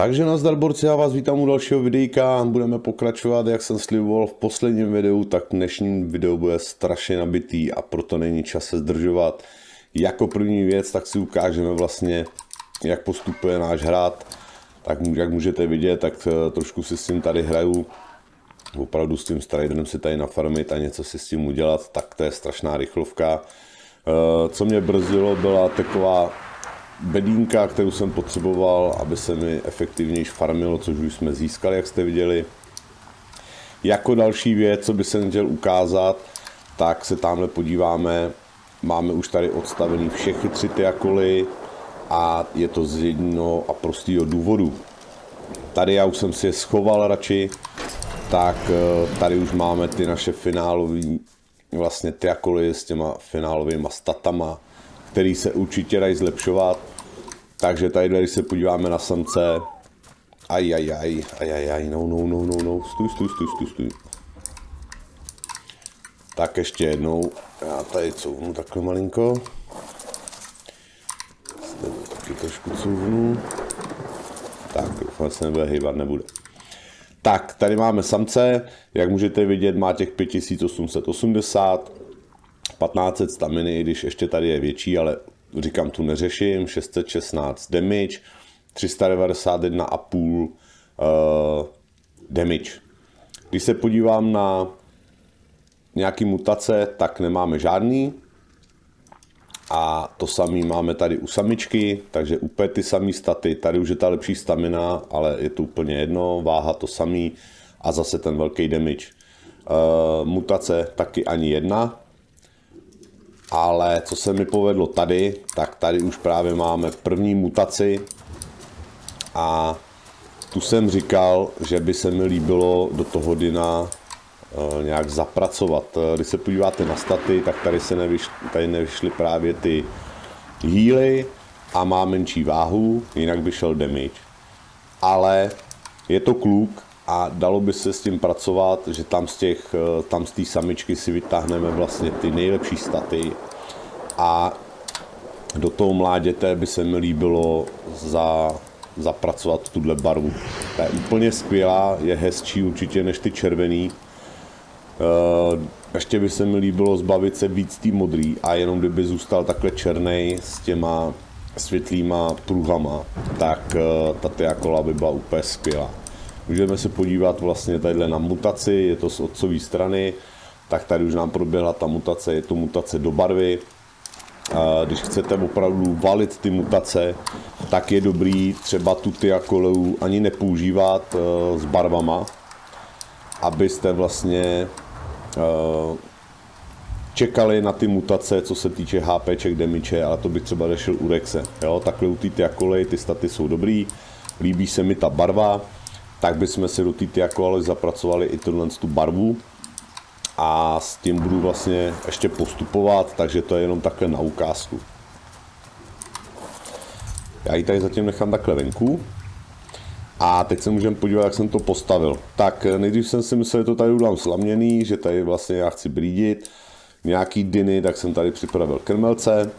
Takže nazdar borci, já vás vítám u dalšího videjka, budeme pokračovat, jak jsem sliboval v posledním videu, tak dnešní video bude strašně nabitý a proto není čas se zdržovat. Jako první věc, tak si ukážeme vlastně, jak postupuje náš hrad, tak jak můžete vidět, tak trošku si s tím tady hraju, opravdu s tím striderem si tady nafarmit a něco si s tím udělat, tak to je strašná rychlovka. Co mě brzdilo, byla taková bedínka, kterou jsem potřeboval, aby se mi efektivněji farmilo, což už jsme získali, jak jste viděli. Jako další věc, co bych se chtěl ukázat, tak se tamhle podíváme. Máme už tady odstavený všechny tři Tyakoly a je to z jednoho a prostého důvodu. Tady já už jsem si je schoval radši, tak tady už máme ty naše finálový vlastně Tyakoly s těma finálovými statama, který se určitě dají zlepšovat. Takže tady, když se podíváme na samce, no, stůj. Tak ještě jednou, já tady couvnu takhle malinko. Taky trošku couvnu. Tak, doufám, že se nebude hýbat, nebude. Tak, tady máme samce, jak můžete vidět, má těch 5880. 1500 staminy, i když ještě tady je větší, ale říkám, tu neřeším, 616 demič, 391,5 demič. Když se podívám na nějaký mutace, tak nemáme žádný. A to samé máme tady u samičky, takže úplně ty samé staty, tady už je ta lepší stamina, ale je to úplně jedno, váha to samý a zase ten velký demič. Mutace taky ani jedna. Ale co se mi povedlo tady, tak tady už právě máme první mutaci a tu jsem říkal, že by se mi líbilo do toho Dina nějak zapracovat. Když se podíváte na staty, tak tady se nevyšly právě ty healy a má menší váhu, jinak by šel damage. Ale je to kluk a dalo by se s tím pracovat, že tam z té samičky si vytáhneme vlastně ty nejlepší staty a do toho mláděte by se mi líbilo zapracovat tuhle barvu. Ta je úplně skvělá, je hezčí určitě než ty červený. Ještě by se mi líbilo zbavit se víc té modrý a jenom kdyby zůstal takhle černý s těma světlýma pruhama, tak ta Tyakola by byla úplně skvělá. Můžeme se podívat vlastně tadyhle na mutaci, je to z otcové strany, tak tady už nám proběhla ta mutace, je to mutace do barvy. Když chcete opravdu valit ty mutace, tak je dobrý třeba tu Tyakolu ani nepoužívat s barvama, abyste vlastně čekali na ty mutace, co se týče HPček, demiče, ale to bych třeba řešil u Rexe. Jo? Takhle u té Tyakoly ty staty jsou dobrý, líbí se mi ta barva, tak bychom si do té Tyakoly zapracovali i tu barvu a s tím budu vlastně ještě postupovat, takže to je jenom takhle na ukázku. Já ji tady zatím nechám takhle venku a teď se můžeme podívat, jak jsem to postavil. Tak nejdřív jsem si myslel, že to tady udělám slaměný, že tady vlastně já chci brýdit nějaký dyny, tak jsem tady připravil krmelce,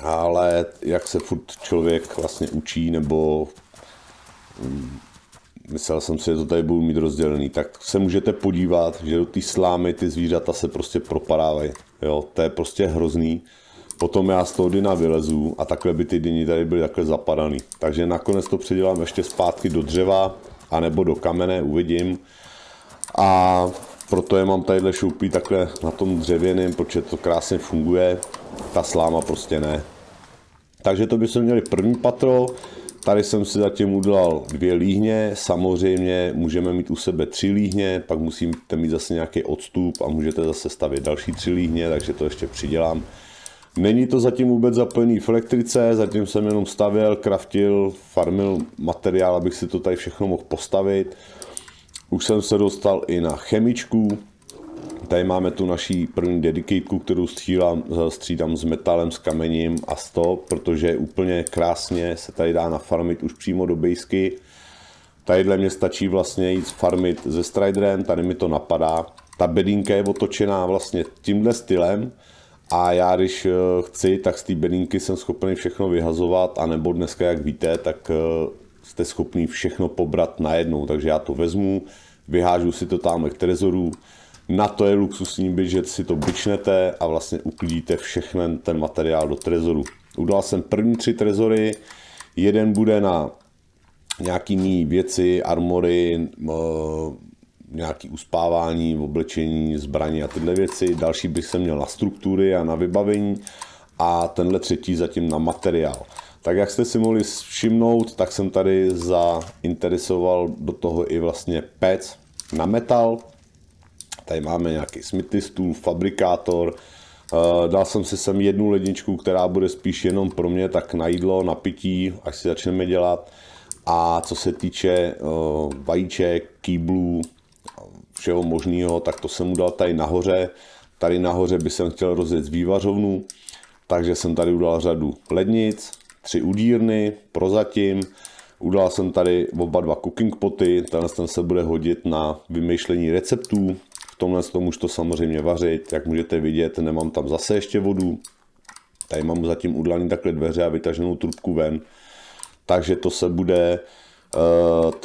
ale jak se furt člověk vlastně učí, nebo myslel jsem si, že to tady budu mít rozdělený, tak se můžete podívat, že do té slámy ty zvířata se prostě propadávají. Jo, to je prostě hrozný. Potom já z toho dyna vylezu a takhle by ty dyni tady byly takhle zapadaný. Takže nakonec to předělám ještě zpátky do dřeva, anebo do kamene, uvidím. A proto je mám tadyhle šoupí takhle na tom dřevěném, protože to krásně funguje. Ta sláma prostě ne. Takže to by jsme měli první patro. Tady jsem si zatím udělal 2 líhně, samozřejmě můžeme mít u sebe 3 líhně, pak musíte mít zase nějaký odstup a můžete zase stavět další 3 líhně, takže to ještě přidělám. Není to zatím vůbec zapojený v elektrice, zatím jsem jenom stavěl, kraftil, farmil materiál, abych si to tady všechno mohl postavit. Už jsem se dostal i na chemičku. Tady máme tu naší první dedicatku, kterou střídám s metalem, s kamením a s to, protože úplně krásně se tady dá nafarmit už přímo do bejsky. Tadyhle mě stačí vlastně jít farmit se striderem, tady mi to napadá. Ta bedínka je otočená vlastně tímhle stylem a já když chci, tak z té bedínky jsem schopný všechno vyhazovat, anebo dneska, jak víte, tak jste schopný všechno pobrat najednou, takže já to vezmu, vyhážu si to tamhle k trezoru. Na to je luxusní byt, že si to byčnete a vlastně uklidíte všechny ten materiál do trezoru. Udal jsem první 3 trezory, jeden bude na nějaký mý věci, armory, nějaký uspávání, oblečení, zbraně a tyhle věci. Další bych se měl na struktury a na vybavení a tenhle 3. zatím na materiál. Tak jak jste si mohli všimnout, tak jsem tady zainteresoval do toho i vlastně pec na metal. Tady máme nějaký smithy stůl, fabrikátor. Dal jsem si sem jednu ledničku, která bude spíš jenom pro mě, tak na jídlo, na pití, až si začneme dělat. A co se týče vajíček, kýblů, všeho možného, tak to jsem udal tady nahoře. Tady nahoře bych jsem chtěl rozjet vývařovnu, takže jsem tady udal řadu lednic, 3 udírny prozatím. Udal jsem tady oba 2 cooking poty, tenhle ten se bude hodit na vymýšlení receptů. V tomhle tom už to samozřejmě vařit, jak můžete vidět, nemám tam zase ještě vodu. Tady mám zatím udlaný takhle dveře a vytaženou trubku ven. Takže to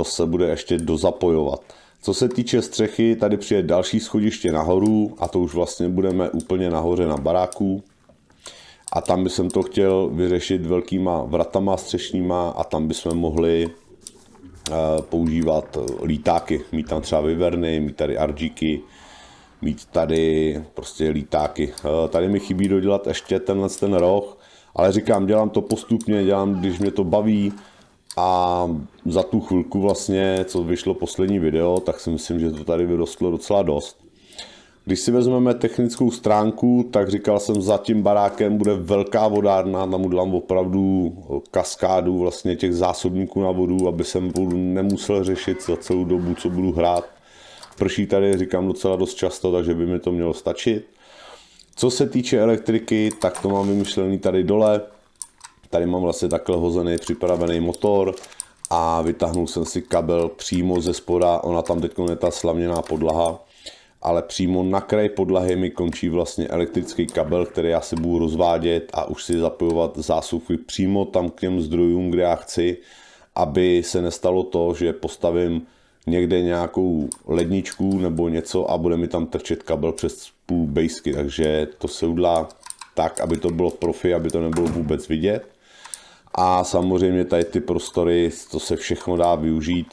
se bude ještě dozapojovat. Co se týče střechy, tady přijde další schodiště nahoru a to už vlastně budeme úplně nahoře na baráku. A tam bych jsem to chtěl vyřešit velkýma vratama střešníma a tam bychom mohli používat lítáky. Mít tam třeba Wyverny, mít tady Argíky, mít tady prostě lítáky. Tady mi chybí dodělat ještě tenhle roh, ale říkám, dělám to postupně, dělám, když mě to baví a za tu chvilku vlastně, co vyšlo poslední video, tak si myslím, že to tady vyrostlo docela dost. Když si vezmeme technickou stránku, tak říkal jsem, za tím barákem bude velká vodárna, tam udělám opravdu kaskádu vlastně těch zásobníků na vodu, aby jsem vodu nemusel řešit za celou dobu, co budu hrát. Prší tady, říkám, docela dost často, takže by mi to mělo stačit. Co se týče elektriky, tak to mám vymyšlený tady dole. Tady mám vlastně takhle hozený připravený motor a vytáhnul jsem si kabel přímo ze spoda, ona tam teď je ta slavněná podlaha. Ale přímo na kraj podlahy mi končí vlastně elektrický kabel, který já si budu rozvádět a už si zapojovat zásuvky přímo tam k těm zdrojům, kde já chci, aby se nestalo to, že postavím někde nějakou ledničku nebo něco a bude mi tam trčet kabel přes půl bejsky, takže to se udělá tak, aby to bylo profi, aby to nebylo vůbec vidět. A samozřejmě tady ty prostory, to se všechno dá využít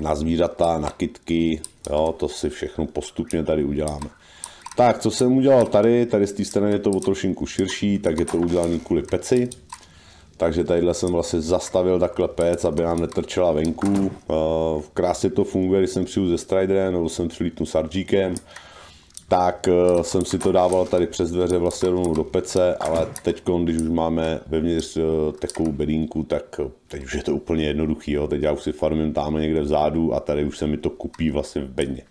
na zvířata, na kytky, jo, to si všechno postupně tady uděláme. Tak, co jsem udělal tady z té strany je to o trošinku širší, tak je to udělané kvůli peci. Takže tadyhle jsem vlastně zastavil takhle pec, aby nám netrčela venku. Krásně to funguje, když jsem přijdu ze Striderem nebo jsem přilítnu s Argíkem, tak jsem si to dával tady přes dveře vlastně rovnou do pece, ale teď, když už máme vevnitř takovou bedínku, tak teď už je to úplně jednoduchý. Jo? Teď já už si farmím tam někde vzadu a tady už se mi to kupí vlastně v bedně.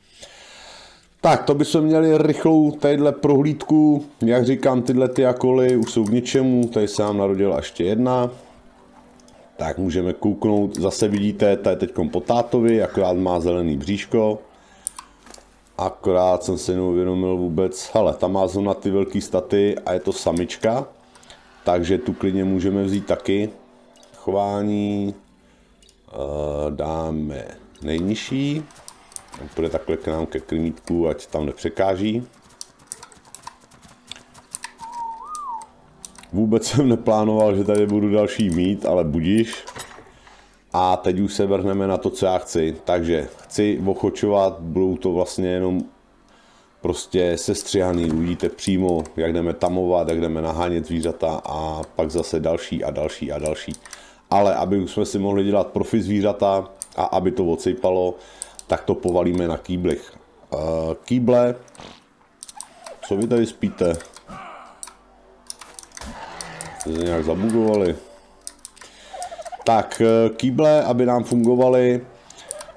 Tak, to bychom měli rychlou tadyhle prohlídku. Jak říkám, tyhle Tyakoly už jsou k ničemu, tady se nám narodila ještě jedna. Tak můžeme kouknout, zase vidíte, tady je teď po tátovi, akorát má zelený bříško. Akorát jsem si neuvědomil vůbec, hele, tam má zrovna ty velký staty a je to samička, takže tu klidně můžeme vzít taky. Chování dáme nejnižší, půjde takhle k nám ke krmítku, ať tam nepřekáží. Vůbec jsem neplánoval, že tady budu další mít, ale budiš. A teď už se vrhneme na to, co já chci. Takže chci ochočovat, budou to vlastně jenom prostě sestřihaný. Uvidíte přímo, jak jdeme tamovat, jak jdeme nahánět zvířata a pak zase další a další a další. Ale aby už jsme si mohli dělat profi zvířata a aby to odsejpalo, tak to povalíme na kýblech. Kýble, co vy tady spíte? Jste se nějak zabugovali? Tak kýble, aby nám fungovaly,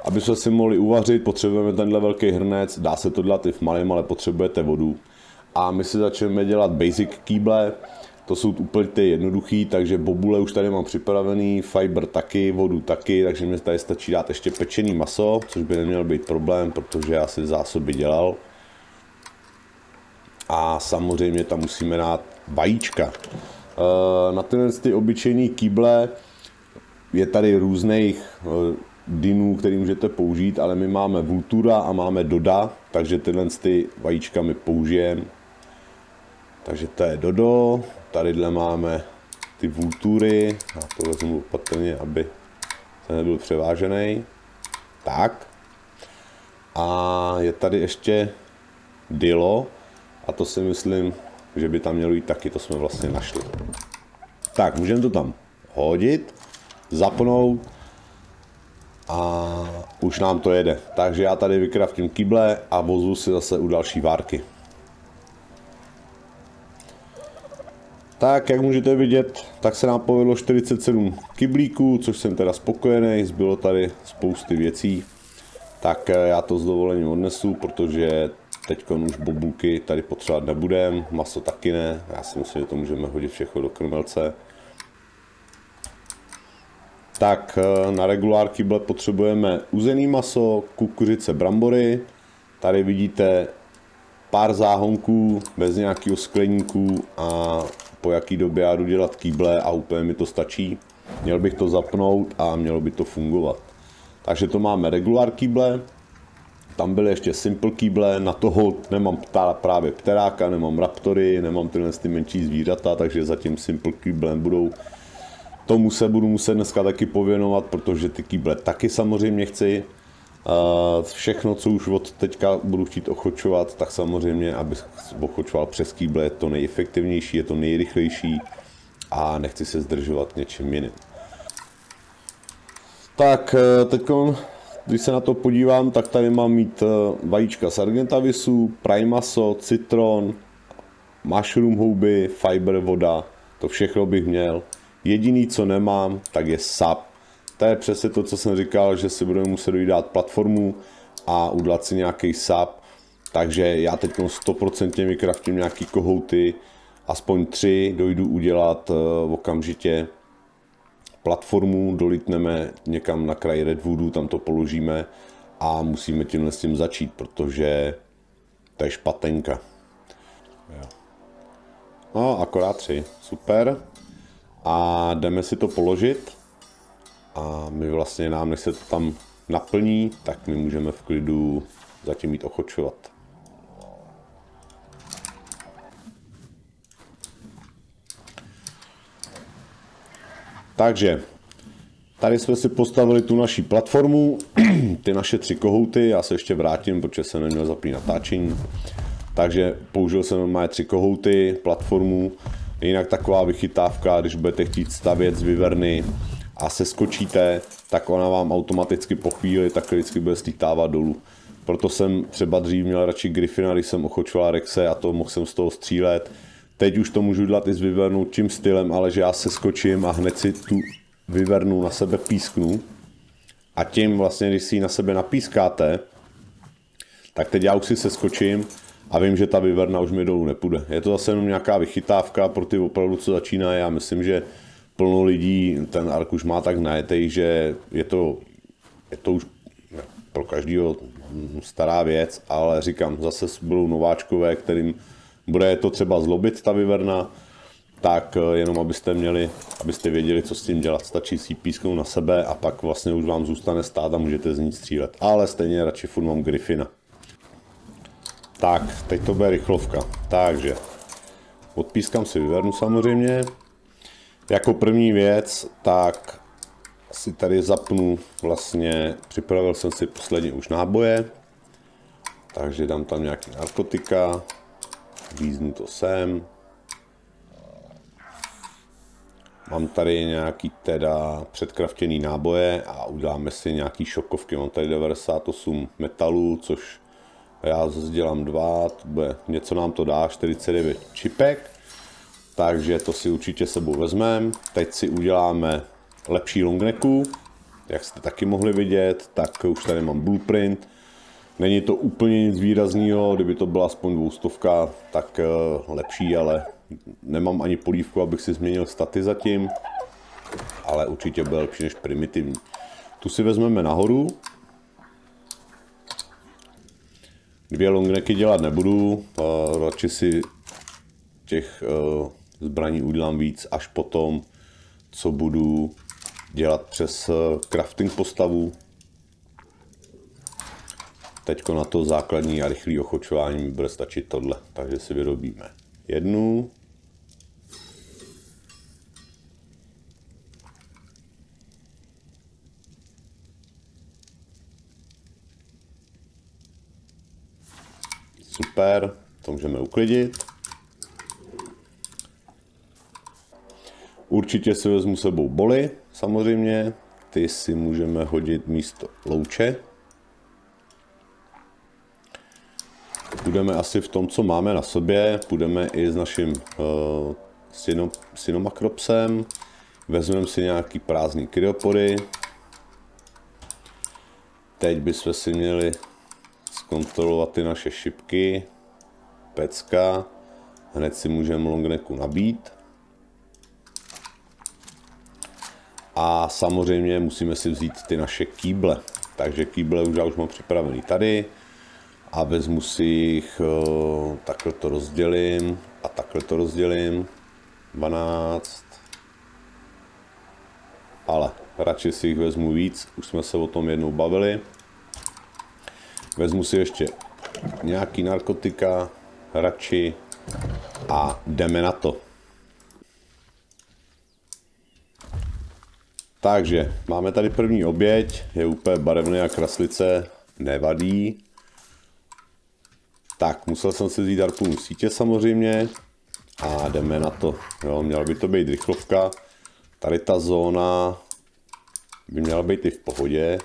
aby jsme si mohli uvařit, potřebujeme tenhle velký hrnec, dá se to dělat i v malém, ale potřebujete vodu. A my si začneme dělat basic kýble, to jsou úplně ty jednoduchý, takže bobule už tady mám připravený, fiber taky, vodu taky, takže mi tady stačí dát ještě pečený maso, což by neměl být problém, protože já si zásoby dělal. A samozřejmě tam musíme dát vajíčka. Na tyhle ty obyčejný kýble je tady různých dinů, který můžete použít, ale my máme Vultura a máme Doda, takže tyhle ty vajíčka my použijeme. Takže to je Dodo, tadyhle máme ty Vultury, já to vezmu opatrně, aby se nebyl převážený. Tak. A je tady ještě Dilo a to si myslím, že by tam mělo jít taky, to jsme vlastně našli. Tak, můžeme to tam hodit, zapnout a už nám to jede. Takže já tady vykraftím kýble a vozu si zase u další várky. Tak, jak můžete vidět, tak se nám povedlo 47 kyblíků, což jsem teda spokojený, zbylo tady spousty věcí. Tak já to s dovolením odnesu, protože teď už bobulky tady potřebovat nebudem, maso taky ne, já si myslím, že to můžeme hodit všechno do krmelce. Tak na regulár kyble potřebujeme uzený maso, kukuřice, brambory. Tady vidíte pár záhonků, bez nějakého skleníku a po jaký době já jdu dělat kýble a úplně mi to stačí. Měl bych to zapnout a mělo by to fungovat. Takže to máme regular kýble, tam byly ještě simple kýble, na toho nemám právě pteráka, nemám raptory, nemám tyhle ty menší zvířata, takže zatím simple kýble budou. Tomu se budu muset dneska taky pověnovat, protože ty kýble taky samozřejmě chci. Všechno, co už od teďka budu chtít ochočovat, tak samozřejmě, abych ochočoval přes kýble, je to nejefektivnější, je to nejrychlejší a nechci se zdržovat něčím jiným. Tak teď, když se na to podívám, tak tady mám mít vajíčka z Argentavisu, primaso, citron, mushroom houby, fiber, voda, to všechno bych měl. Jediný, co nemám, tak je sap. To je přesně to, co jsem říkal, že si budeme muset dát platformu a udělat si nějaký sap. Takže já teď 100% vykraftím nějaký kohouty, aspoň 3 dojdu udělat okamžitě. Platformu dolítneme někam na kraj Redwoodu, tam to položíme a musíme tímhle s tím začít, protože to je špatenka. No, akorát 3, super. A jdeme si to položit. A my vlastně nám, než se to tam naplní, tak my můžeme v klidu zatím jít ochočovat. Takže, tady jsme si postavili tu naši platformu, ty naše 3 kohouty, já se ještě vrátím, protože jsem neměl zapít natáčení. Takže použil jsem normálně 3 kohouty, platformu, jinak taková vychytávka, když budete chtít stavět z Wyverny a seskočíte, tak ona vám automaticky po chvíli tak vždycky bude slítávat dolů. Proto jsem třeba dřív měl radši Griffina, když jsem ochočoval Rexe a to mohl jsem z toho střílet. Teď už to můžu dělat i s Wyvernou tím stylem, ale že já seskočím a hned si tu Wyvernu na sebe písknu. A tím vlastně, když si ji na sebe napískáte, tak teď já už si seskočím a vím, že ta Wyverna už mi dolů nepůjde. Je to zase jenom nějaká vychytávka pro ty opravdu, co začíná. Já myslím, že plno lidí ten ark už má tak najetej, že je to už pro každého stará věc, ale říkám, zase budou nováčkové, kterým bude to třeba zlobit ta Wyverna, tak jenom abyste věděli, co s tím dělat. Stačí si písknout na sebe a pak vlastně už vám zůstane stát a můžete z ní střílet. Ale stejně radši furt mám Griffina. Tak, teď to bude rychlovka. Takže odpískám si Wyvernu samozřejmě. Jako první věc, tak si tady zapnu vlastně, připravil jsem si posledně už náboje, takže dám tam nějaký narkotika, víznu to sem. Mám tady nějaký teda předkraftěný náboje a uděláme si nějaký šokovky, mám tady 98 metalů, což já dělám 2, to bude, něco nám to dá, 49 čipek. Takže to si určitě sebou vezmeme. Teď si uděláme lepší longnecků. Jak jste taky mohli vidět, tak už tady mám blueprint. Není to úplně nic výrazného, kdyby to byla aspoň 200, tak lepší, ale nemám ani polívku, abych si změnil staty zatím. Ale určitě bude lepší než primitivní. Tu si vezmeme nahoru. 2 longnecky dělat nebudu, radši si těch zbraní udělám víc až potom, co budu dělat přes crafting postavu. Teďko na to základní a rychlé ochočování bude stačit tohle, takže si vyrobíme jednu. Super, to můžeme uklidit. Určitě si vezmu sebou boly, samozřejmě. Ty si můžeme hodit místo louče. Budeme asi v tom, co máme na sobě, půjdeme i s naším synomakropsem. Vezmeme si nějaký prázdný kryopory. Teď bychom si měli zkontrolovat ty naše šipky. Pecka. Hned si můžeme longnecku nabít. A samozřejmě musíme si vzít ty naše kýble. Takže kýble už já mám připravený tady. A vezmu si jich, takhle to rozdělím a takhle to rozdělím. 12. Ale radši si jich vezmu víc, už jsme se o tom jednou bavili. Vezmu si ještě nějaký narkotika, radši a jdeme na to. Takže máme tady první oběť, je úplně barevný a kraslice, nevadí. Tak, musel jsem si vzít harpun v sítě samozřejmě a jdeme na to. Jo, měla by to být rychlovka. Tady ta zóna by měla být i v pohodě.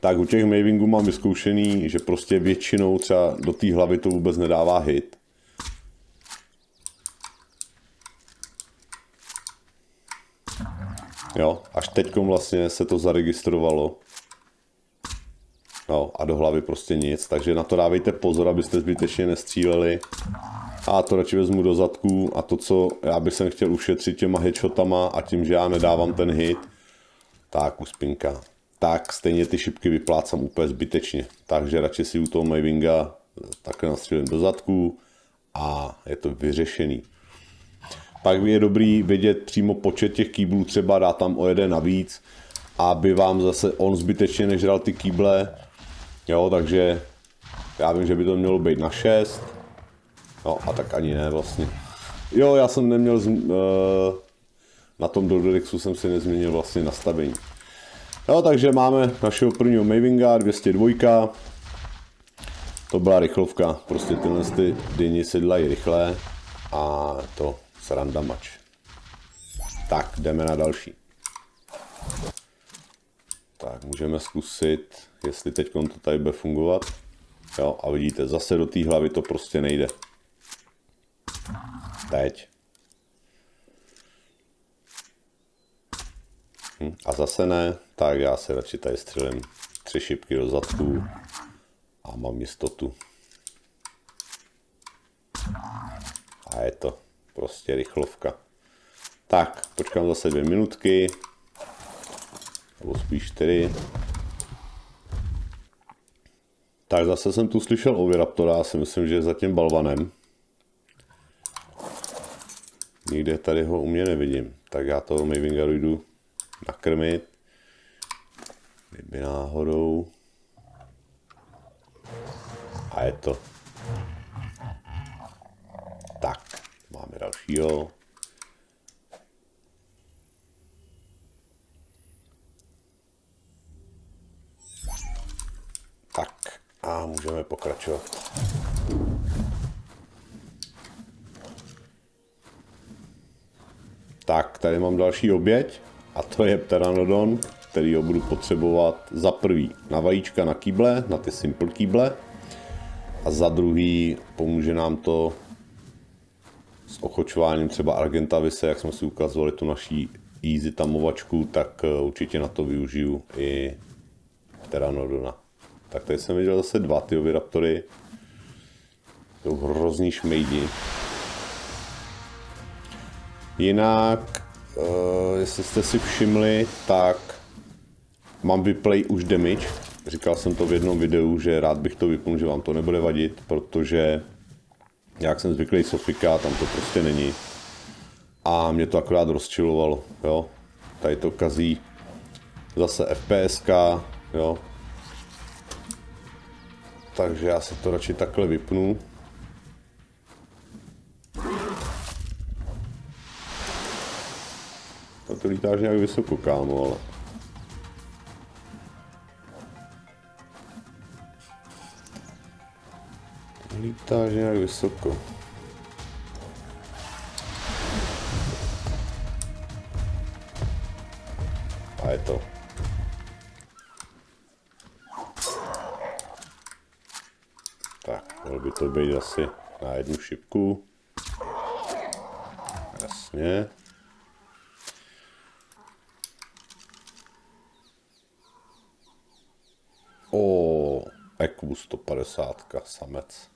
Tak u těch mavingů mám vyzkoušený, že prostě většinou třeba do té hlavy to vůbec nedává hit. Jo, až teďkom vlastně se to zaregistrovalo. No a do hlavy prostě nic, takže na to dávejte pozor, abyste zbytečně nestříleli. A to radši vezmu do zadku a to, co já bych sem chtěl ušetřit těma headshotama a tím, že já nedávám ten hit, tak uspinka. Tak stejně ty šipky vyplácám úplně zbytečně, takže radši si u toho Mavinga takhle nastřílím do zadku a je to vyřešený. Pak je dobrý vědět přímo počet těch kýblů, třeba dá tam o jeden navíc, aby vám zase on zbytečně nežral ty kýble. Jo, takže já vím, že by to mělo být na 6. No a tak ani ne vlastně. Jo, já jsem neměl, na tom Dododexu jsem si nezměnil vlastně nastavení. Jo, takže máme našeho prvního Mavinga, 202. To byla rychlovka, prostě tyhle ty dyni se dělají rychle a to sranda mač. Tak, jdeme na další. Tak, můžeme zkusit, jestli teď to tady bude fungovat. Jo, a vidíte, zase do té hlavy to prostě nejde. Teď. A zase ne, tak já se radši tady střelím 3 šipky do zadku a mám jistotu. A je to prostě rychlovka. Tak, počkám zase 2 minutky. Nebo spíš 4. Tak zase jsem tu slyšel Oviraptora, já si myslím, že je za tím balvanem. Nikde tady ho u mě nevidím, tak já toho Mavinga jdu nakrmit. Kdyby náhodou. A je to. Tak, máme dalšího. Tak a můžeme pokračovat. Tak, tady mám další oběť a to je Pteranodon, který ho budu potřebovat za prvý na vajíčka, na kýble, na ty simple kýble a za druhý pomůže nám to s ochočováním třeba Argentavise, jak jsme si ukazovali tu naší easy tamovačku, tak určitě na to využiju i Pteranodona. Tak tady jsem viděl zase 2 ty Oviraptory. Jsou hrozný šmejdi. Jinak, jestli jste si všimli, tak mám vyplay už Demič. Říkal jsem to v jednom videu, že rád bych to vypnul, že vám to nebude vadit, protože jak jsem zvyklý Sofika, tam to prostě není. a mě to akorát rozčilovalo, jo. Tady to kazí zase FPSK, jo. Takže já si to radši takhle vypnu. A to lítáš nějak vysoko, kámo, ale... Lítáš nějak vysoko. A je to. Tak, měl by to být asi na jednu šipku. Jasně. O, EQ 150, samec.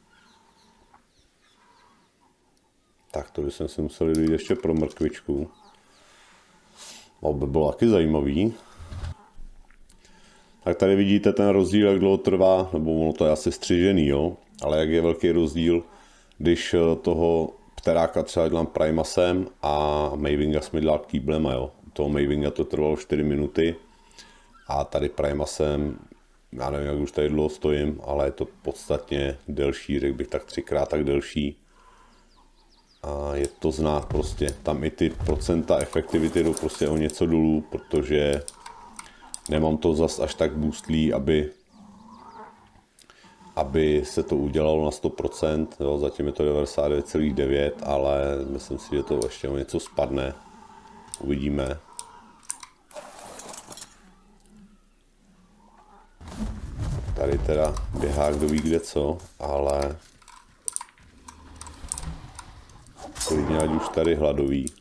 Tak to bychom si museli dojít ještě pro mrkvičku. To by bylo taky zajímavý. Tak tady vidíte ten rozdíl, jak dlouho trvá, nebo ono to je asi střižený, jo? Ale jak je velký rozdíl, když toho pteráka třeba dělám primasem a Mavinga jsme dělali kýblema, jo? U toho Mavinga to trvalo 4 minuty a tady primasem, já nevím, jak už tady dlouho stojím, ale je to podstatně delší, řekl bych tak 3x tak delší. A je to znát prostě, tam i ty procenta efektivity jdou prostě o něco dolů, protože nemám to zas až tak boostlý, aby se to udělalo na 100%, jo, zatím je to 99,9, ale myslím si, že to ještě o něco spadne, uvidíme. Tady teda běhá kdo ví kde co, ale... Klidně, ať už tady hladový.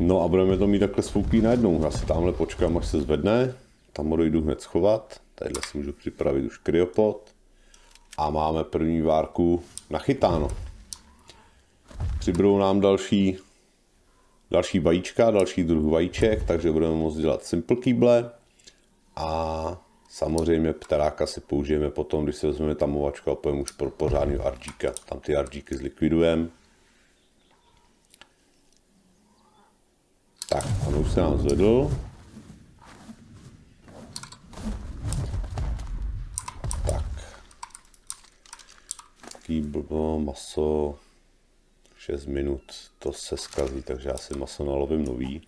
No a budeme to mít takhle spouký najednou. Já si tamhle počkám, až se zvedne. Tam ho dojdu hned schovat. Tadyhle si můžu připravit už kryopod. A máme první várku nachytáno. Přibudou nám další vajíčka, další druh vajíček, takže budeme moct dělat simple kýble. A... Samozřejmě pteráka si použijeme potom, když se vezmeme tam movačku a pojím už pro pořádného argíka. Tam ty argíky zlikvidujeme. Tak, on už se nám zvedl. Tak. Taký blbo maso. 6 minut, to se zkazí, takže já si maso nalovím nový.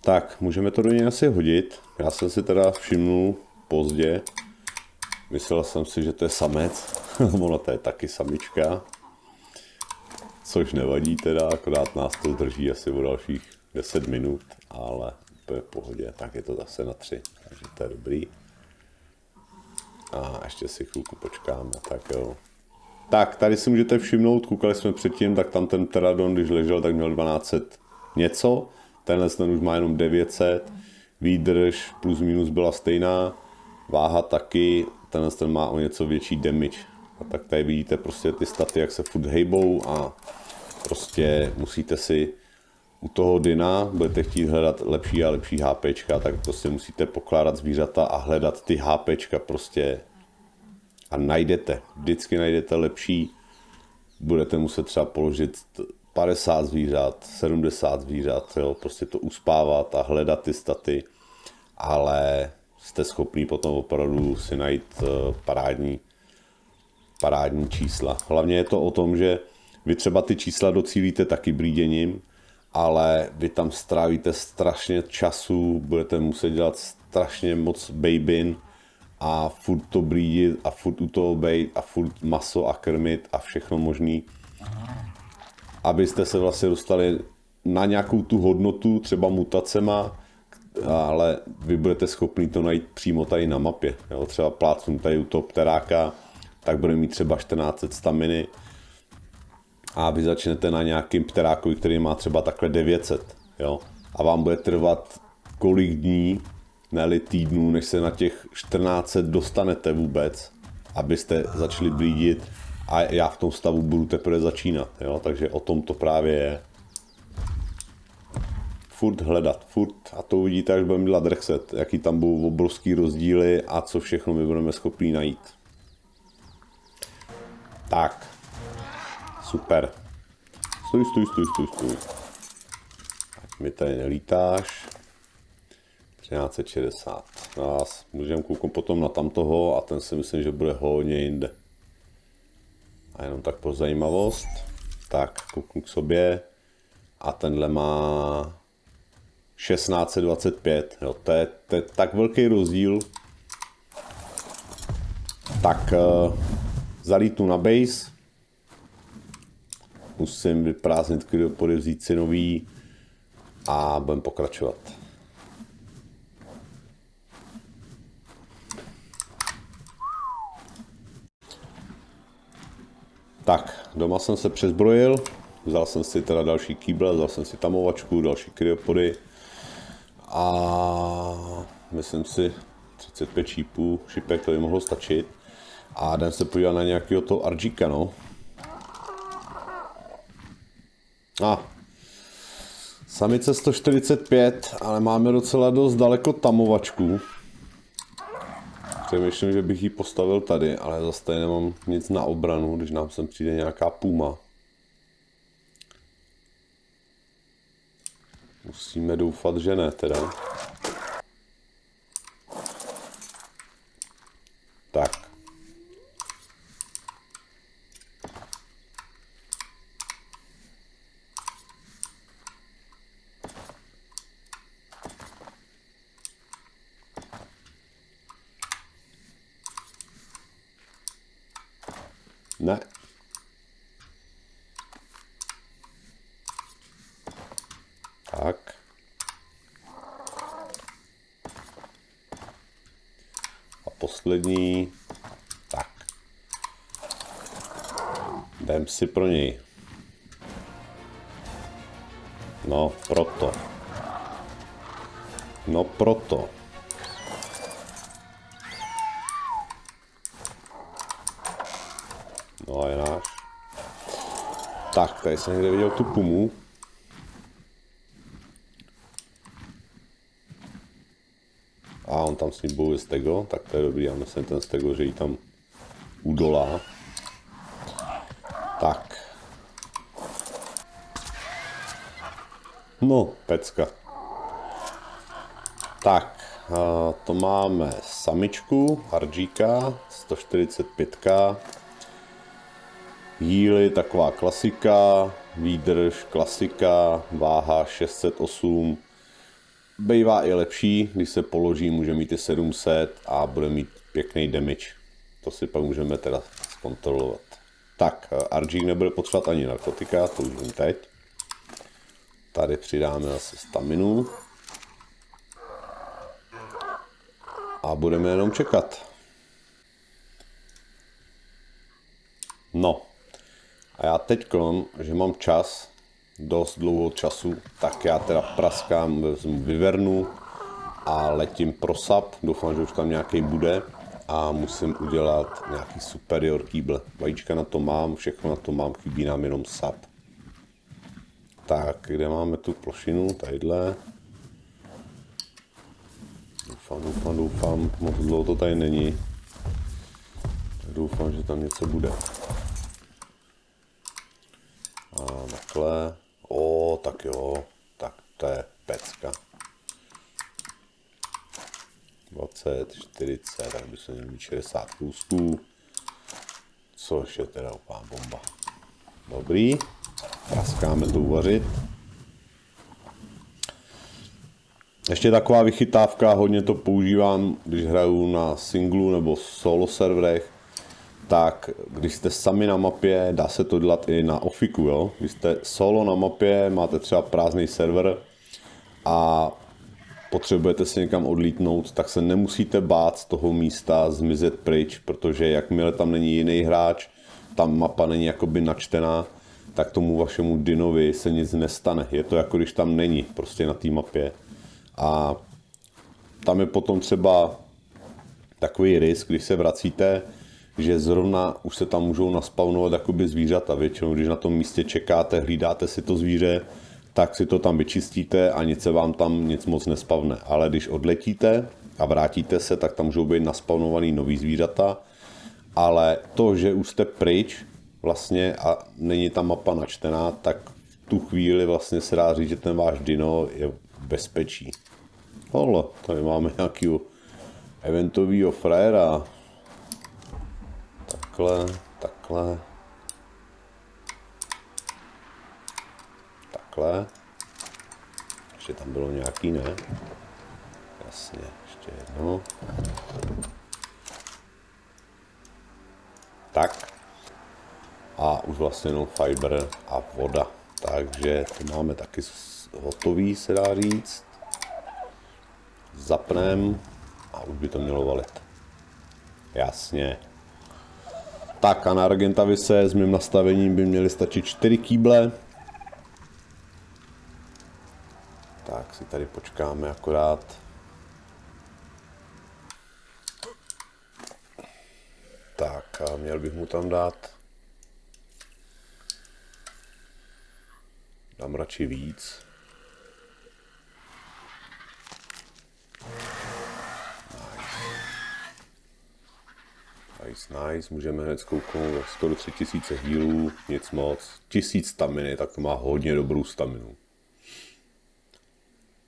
Tak, můžeme to do něj asi hodit. Já jsem si teda všimnul pozdě. Myslel jsem si, že to je samec. Ona to je taky samička. Což nevadí teda, akorát nás to zdrží asi o dalších 10 minut. Ale to je v pohodě, tak je to zase na 3. Takže to je dobrý. A ještě si chvilku počkáme, tak jo. Tak, tady si můžete všimnout, koukali jsme předtím, tak tam ten Pteranodon, když ležel, tak měl 1200 něco. Tenhle ten už má jenom 900. Výdrž plus minus byla stejná. Váha taky. Tenhle ten má o něco větší damage. A tak tady vidíte prostě ty staty, jak se furt hejbou a prostě musíte si u toho dyna, budete chtít hledat lepší a lepší HPčka, tak prostě musíte pokládat zvířata a hledat ty HPčka prostě. A najdete, vždycky najdete lepší, budete muset třeba položit 50 zvířat, 70 zvířat, jo, prostě to uspávat a hledat ty staty, ale jste schopný potom opravdu si najít parádní čísla. Hlavně je to o tom, že vy třeba ty čísla docílíte taky brýděním, ale vy tam strávíte strašně času, budete muset dělat strašně moc babyn, a furt to brýdit a furt u toho bejt a furt maso a krmit a všechno možný, abyste se vlastně dostali na nějakou tu hodnotu, třeba mutacema, ale vy budete schopni to najít přímo tady na mapě, jo? Třeba plácnu tady u toho pteráka, tak bude mít třeba 1400 staminy a vy začnete na nějakým pterákovi, který má třeba takhle 900, jo? A vám bude trvat kolik dní, ne-li týdnů, než se na těch 1400 dostanete vůbec, abyste začali blídit a já v tom stavu budu teprve začínat, jo? Takže o tom to právě je. furt hledat, a to uvidíte, až budeme dělat Rexet, jaký tam budou obrovský rozdíly a co všechno my budeme schopni najít. Tak, super. Stoj. Ať mi tady nelítáš. 1360. No, můžeme koukat potom na tamtoho a ten si myslím, že bude hodně jinde. A jenom tak pro zajímavost. Tak, kouknu k sobě. A tenhle má 1625. Jo, to je tak velký rozdíl. Tak zalítnu na base. Musím vyprázdnit kryopody, vzít si nový. A budeme pokračovat. Tak, doma jsem se přezbrojil. Vzal jsem si teda další kýble, vzal jsem si tamovačku, další kryopody a myslím si 35 šípů, šipek to by mohlo stačit a jdem se podívat na nějakého toho Argika, no. A samice 145, ale máme docela dost daleko tamovačku. Přemýšlím, že bych ji postavil tady, ale zase tady nemám nic na obranu, když nám sem přijde nějaká puma. Musíme doufat, že ne teda. Tak. Ne. Tak. A poslední. Tak. Jdem si pro něj. No, proto. No, proto. No a je náš. Tak, tady jsem někde viděl tu pumu. A on tam s ní bojuje Stegl, tak to je dobrý, já myslím ten Stegl, že ji tam udolá. Tak. No, pecka. Tak, to máme samičku, Argika, 145. Jíly, taková klasika, výdrž, klasika, váha 608. Bývá i lepší, když se položí, může mít i 700 a bude mít pěkný damage. To si pak můžeme teda zkontrolovat. Tak, Argik nebude potřebovat ani narkotika, to už vím teď. Tady přidáme asi staminu. A budeme jenom čekat. No. A já teď, že mám čas, dost dlouho času, tak já teda praskám, vezmu Wyvernu a letím pro sap, doufám, že už tam nějaký bude a musím udělat nějaký superior kýble. Vajíčka na to mám, všechno na to mám, chybí nám jenom sap. Tak, kde máme tu plošinu? Tadyhle. Doufám, moc dlouho to tady není. Tak doufám, že tam něco bude. A takhle. O, tak jo, tak to je pecka. 20, 40, tak by se měl mít 60 kousků. Což je teda úplná bomba. Dobrý, praskáme to uvařit. Ještě taková vychytávka, hodně to používám, když hraju na singlu nebo solo serverech. Tak když jste sami na mapě, dá se to dělat i na ofiku, jo? Když jste solo na mapě, máte třeba prázdný server a potřebujete si někam odlítnout, tak se nemusíte bát z toho místa zmizet pryč, protože jakmile tam není jiný hráč, tam mapa není jakoby načtená, tak tomu vašemu dinovi se nic nestane. Je to jako když tam není, prostě na té mapě. A tam je potom třeba takový risk, když se vracíte, že zrovna už se tam můžou naspavnovat jakoby zvířata. Většinou, když na tom místě čekáte, hlídáte si to zvíře tak si to tam vyčistíte a nic se vám tam nic moc nespavne. Ale když odletíte a vrátíte se, tak tam můžou být naspavnovaný nový zvířata. Ale to, že už jste pryč vlastně a není tam mapa načtená, tak v tu chvíli vlastně se dá říct, že ten váš dino je v bezpečí. Holo, tady máme nějakýho eventovýho frajera. Takhle, takhle. Takhle. Ještě tam bylo nějaký, ne? Jasně, ještě jedno. Tak. A už vlastně jenom fiber a voda. Takže to máme taky hotový, se dá říct. Zapnem a už by to mělo valit. Jasně. Tak a na Argentavise s mým nastavením by měly stačit 4 kýble. Tak si tady počkáme akorát. Tak a měl bych mu tam dát. Dám radši víc. Nice, nice, můžeme hned zkouknout, 130 000 healů, nic moc, 1000 staminy, tak to má hodně dobrou staminu.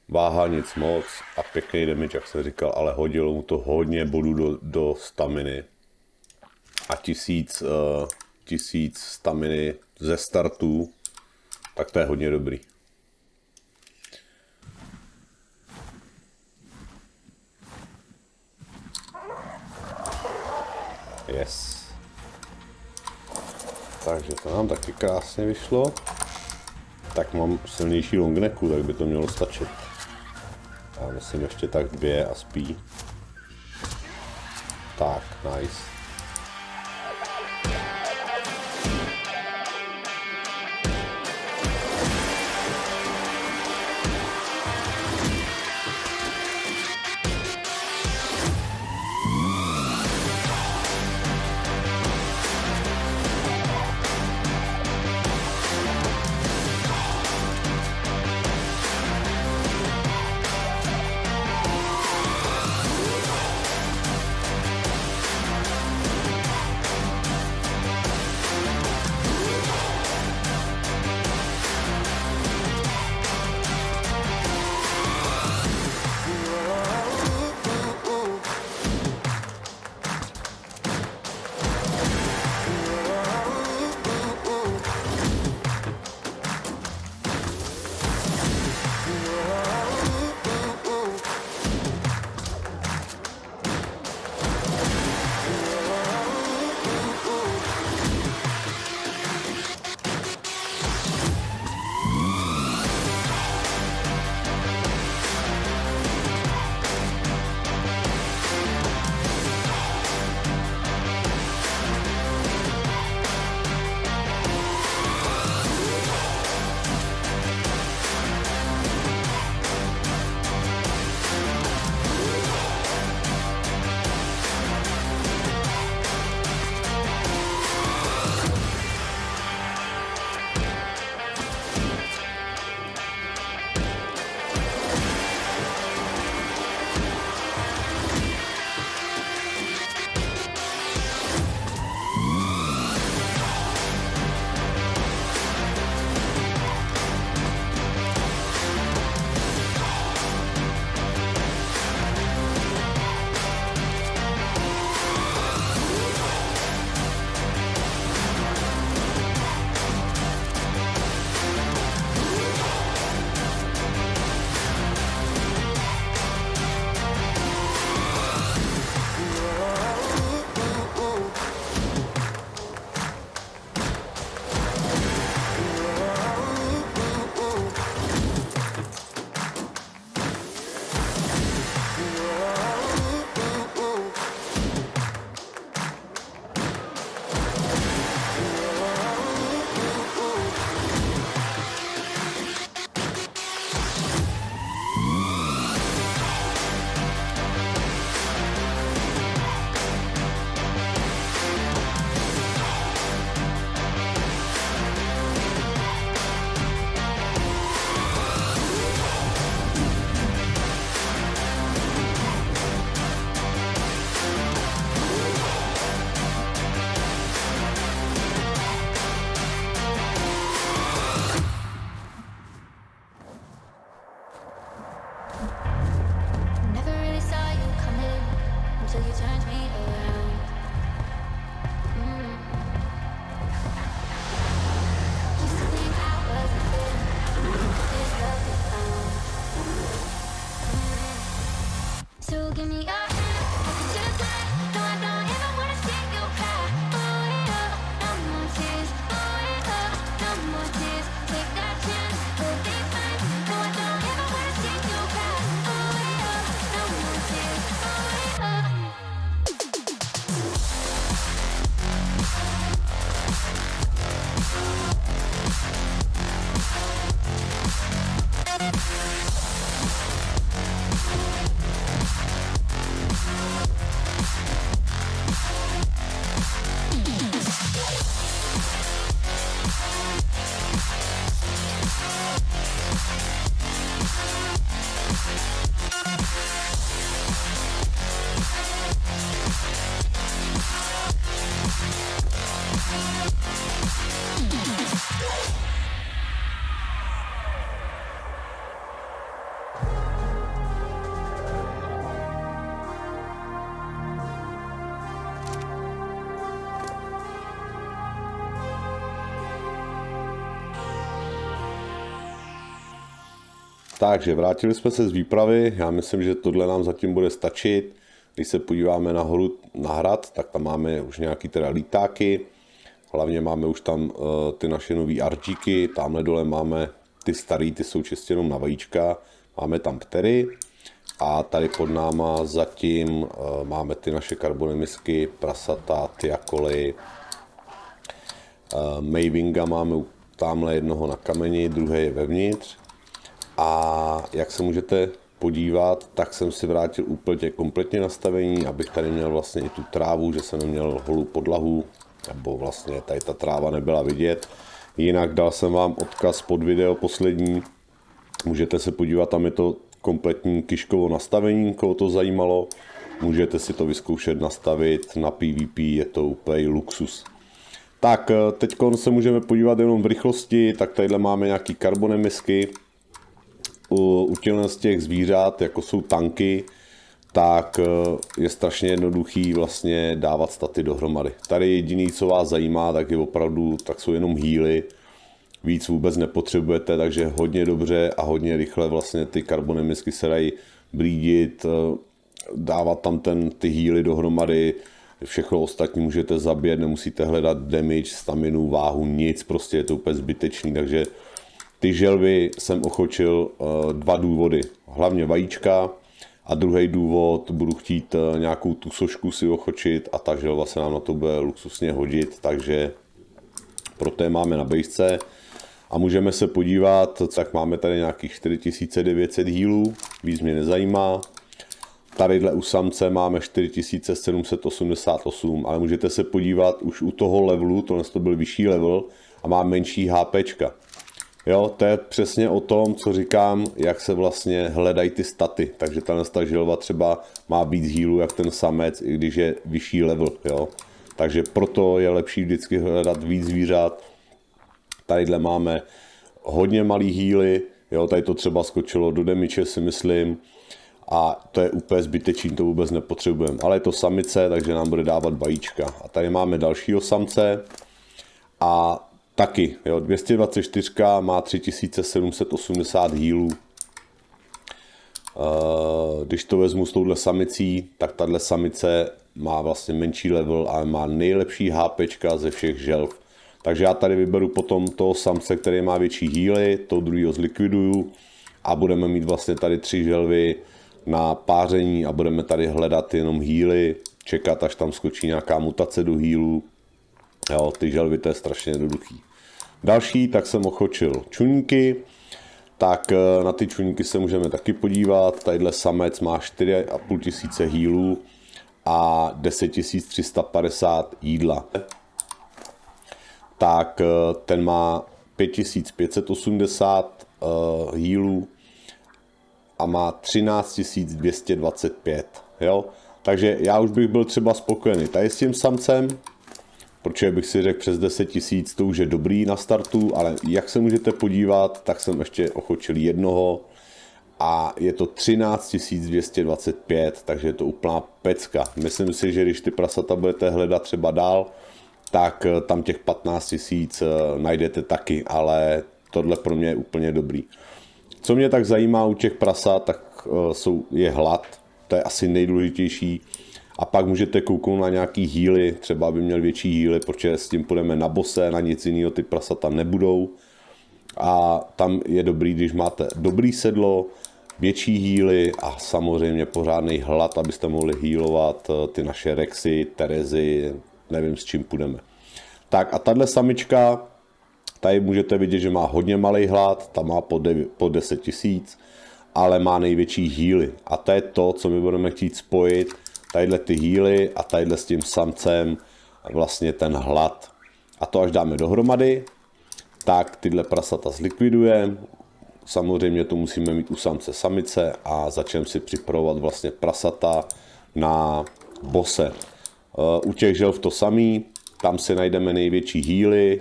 Váha nic moc a pěkný damage, jak jsem říkal, ale hodilo mu to hodně bodů do staminy. A 1000 staminy ze startu, tak to je hodně dobrý. Yes. Takže to nám taky krásně vyšlo. Tak mám silnější longnecku, tak by to mělo stačit. Já myslím ještě tak 2 a spí. Tak, nice. Takže vrátili jsme se z výpravy, já myslím, že tohle nám zatím bude stačit. Když se podíváme nahoru na hrad, tak tam máme už nějaký teda lítáky. Hlavně máme už tam ty naše nový arčíky, tamhle dole máme ty starý, ty jsou čistě jenom na vajíčka. Máme tam ptery a tady pod náma zatím máme ty naše karboné misky, prasata, tyakoly. Mavinga máme tamhle jednoho na kameni, druhé je vevnitř. A jak se můžete podívat, tak jsem si vrátil úplně kompletně nastavení, abych tady měl vlastně i tu trávu, že jsem neměl holou podlahu, nebo vlastně tady ta tráva nebyla vidět. Jinak dal jsem vám odkaz pod video poslední, můžete se podívat, tam je to kompletní kiškovo nastavení, koho to zajímalo. Můžete si to vyzkoušet nastavit, na PvP je to úplně luxus. Tak teď se můžeme podívat jenom v rychlosti, tak tadyhle máme nějaký karboné misky. U těchto z těch zvířat, jako jsou tanky, tak je strašně jednoduchý vlastně dávat staty dohromady. Tady jediný, co vás zajímá, tak je opravdu, tak jsou jenom healy. Víc vůbec nepotřebujete, takže hodně dobře a hodně rychle vlastně ty karboné misky se dají blídit, dávat tam ty healy dohromady. Všechno ostatní můžete zabít, nemusíte hledat damage, staminu, váhu, nic, prostě je to úplně zbytečný, takže ty želvy jsem ochočil dva důvody, hlavně vajíčka a druhý důvod, budu chtít nějakou tu sošku si ochočit a ta želva se nám na to bude luxusně hodit, takže proto je máme na bejsce. A můžeme se podívat, tak máme tady nějakých 4900 healů, víc mě nezajímá. Tadyhle u samce máme 4788, ale můžete se podívat už u toho levelu, tohle to byl vyšší level a má menší HPčka. Jo, to je přesně o tom, co říkám, jak se vlastně hledají ty staty. Takže ta želva třeba má víc healů jak ten samec, i když je vyšší level. Jo. Takže proto je lepší vždycky hledat víc zvířat. Tadyhle máme hodně malý healy, jo, tady to třeba skočilo do demiče, si myslím. A to je úplně zbytečný, to vůbec nepotřebujeme. Ale je to samice, takže nám bude dávat vajíčka. A tady máme dalšího samce. A taky, jo, 224 má 3780 healů. Když to vezmu s touhle samicí, tak tahle samice má vlastně menší level, ale má nejlepší HPčka ze všech želv. Takže já tady vyberu potom toho samce, který má větší healy, toho druhého zlikviduju a budeme mít vlastně tady tři želvy na páření a budeme tady hledat jenom healy, čekat, až tam skočí nějaká mutace do healů. Jo, ty želvy, to je strašně jednoduchý. Další, tak jsem ochočil čuníky. Tak na ty čuníky se můžeme taky podívat. Tadyhle samec má 4500 healů a 10350 jídla. Tak ten má 5580 healů a má 13225. Jo? Takže já už bych byl třeba spokojený tady s tím samcem, protože bych si řekl přes 10 000, to už je dobrý na startu, ale jak se můžete podívat, tak jsem ještě ochočil jednoho a je to 13 225, takže je to úplná pecka. Myslím si, že když ty prasata budete hledat třeba dál, tak tam těch 15 000 najdete taky, ale tohle pro mě je úplně dobrý. Co mě tak zajímá u těch prasat, tak je hlad, to je asi nejdůležitější. A pak můžete kouknout na nějaký healy, třeba aby měl větší healy, protože s tím půjdeme na bose, na nic jiného ty prasata nebudou. A tam je dobrý, když máte dobrý sedlo, větší healy a samozřejmě pořádný hlad, abyste mohli healovat ty naše rexy, terezy, nevím s čím půjdeme. Tak a tahle samička, Tady můžete vidět, že má hodně malý hlad, tam má po 10 tisíc, ale má největší hýly. A to je to, co my budeme chtít spojit, tadyhle ty hýly a tadyhle s tím samcem vlastně ten hlad. A to až dáme dohromady, tak tyhle prasata zlikvidujeme. Samozřejmě to musíme mít u samce samice a začneme si připravovat vlastně prasata na bose. U těch želv to samý, tam si najdeme největší hýly,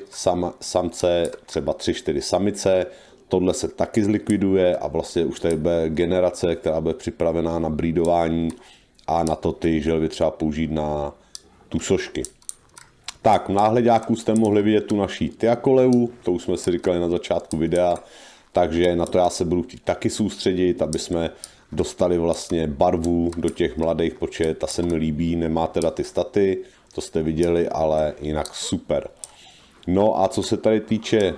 samce třeba 3-4 samice, tohle se taky zlikviduje a vlastně už tady bude generace, která bude připravená na brýdování a na to ty želvy třeba použít na tu sošky. Tak, v náhledáku jste mohli vidět tu naší Tyakoleu, to už jsme si říkali na začátku videa, takže na to já se budu chtít taky soustředit, aby jsme dostali vlastně barvu do těch mladých počet, ta se mi líbí, nemá teda ty staty, to jste viděli, ale jinak super. No a co se tady týče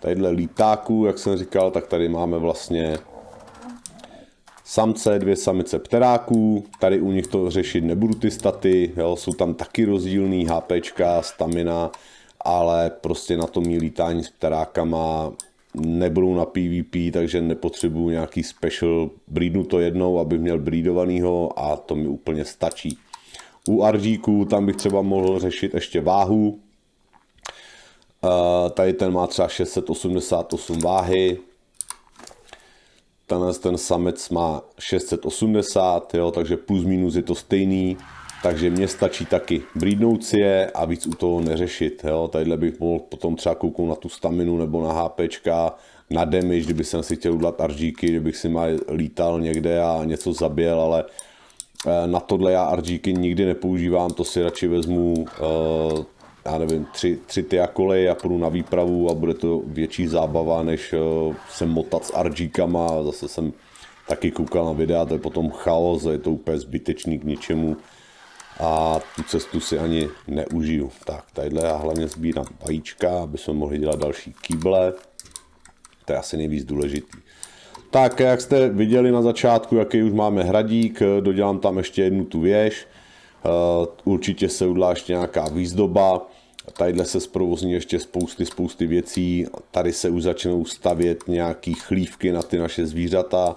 tadyhle lítáků, jak jsem říkal, tak tady máme vlastně samce, 2 samice pteráků, tady u nich to řešit nebudu ty staty, jo, jsou tam taky rozdílný HPčka, stamina, ale prostě na tom lítání s pterákama nebudou na PvP, takže nepotřebuju nějaký special, breednu to jednou, aby měl breedovanýho a to mi úplně stačí. U Argíků tam bych třeba mohl řešit ještě váhu, tady ten má třeba 688 váhy, ten samec má 680, jo, takže plus minus je to stejný, takže mně stačí taky brýdnout si je a víc u toho neřešit. Jo. Tadyhle bych mohl potom třeba kouknout na tu staminu nebo na HPčka, na damage, kdyby jsem si chtěl udělat RGky, kdybych si mal lítal někde a něco zaběl, ale na tohle já RGky nikdy nepoužívám, to si radši vezmu, já nevím, 3 Tyakoly a půjdu na výpravu a bude to větší zábava, než se motat s RGkama. Zase jsem taky koukal na videa, to je potom chaos, je to úplně zbytečný k ničemu. A tu cestu si ani neužiju. Tak, tadyhle já hlavně sbírám vajíčka, aby jsme mohli dělat další kýble. To je asi nejvíc důležitý. Tak, jak jste viděli na začátku, jaký už máme hradík, dodělám tam ještě jednu tu věž. Určitě se udělá ještě nějaká výzdoba. Tadyhle se zprovozní ještě spousty věcí. Tady se už začnou stavět nějaký chlívky na ty naše zvířata.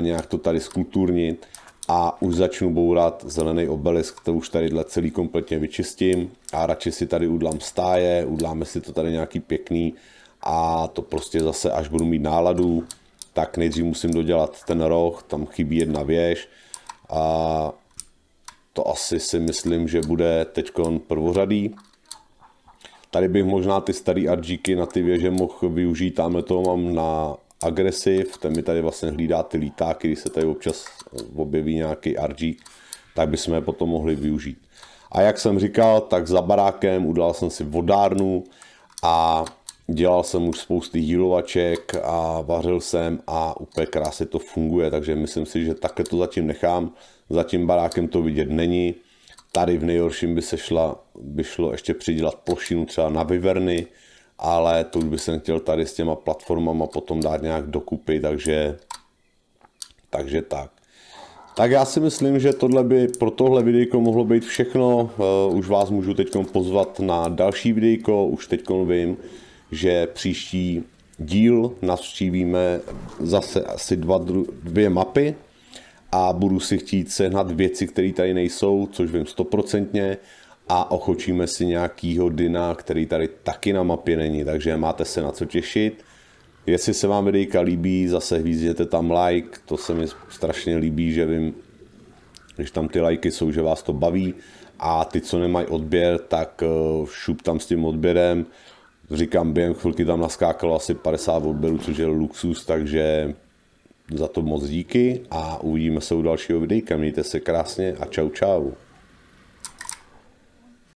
Nějak to tady zkulturnit. A už začnu bourat zelený obelisk, to už tadyhle celý kompletně vyčistím a radši si tady udlám stáje, udláme si to tady nějaký pěkný a to prostě zase, až budu mít náladu, tak nejdřív musím dodělat ten roh, tam chybí jedna věž a to asi si myslím, že bude teďkon prvořadý. Tady bych možná ty starý RGky na ty věže mohl využít, tamhle to mám na agresiv, ten mi tady vlastně hlídá ty lítáky, když se tady občas objeví nějaký RG, tak bychom je potom mohli využít. A jak jsem říkal, tak za barákem udělal jsem si vodárnu a dělal jsem už spousty hýlovaček a vařil jsem a úplně krásně to funguje, takže myslím si, že také to zatím nechám, za tím barákem to vidět není. Tady v nejhorším by šlo ještě přidělat plošinu třeba na Wyverny, ale to už bych jsem chtěl tady s těma platformama potom dát nějak dokupy, takže tak. Tak já si myslím, že tohle by pro tohle videjko mohlo být všechno. Už vás můžu teď pozvat na další videjko, už teď vím, že příští díl navštívíme zase asi dvě mapy a budu si chtít sehnat věci, které tady nejsou, což vím stoprocentně. A ochočíme si nějakýho dyna, který tady taky na mapě není, takže máte se na co těšit. Jestli se vám videjka líbí, zase hvízděte tam like, to se mi strašně líbí, že vím, když tam ty lajky jsou, že vás to baví. A ty, co nemají odběr, tak šup tam s tím odběrem. Říkám, během chvilky tam naskákalo asi 50 odběrů, což je luxus, takže za to moc díky a uvidíme se u dalšího videjka. Mějte se krásně a čau.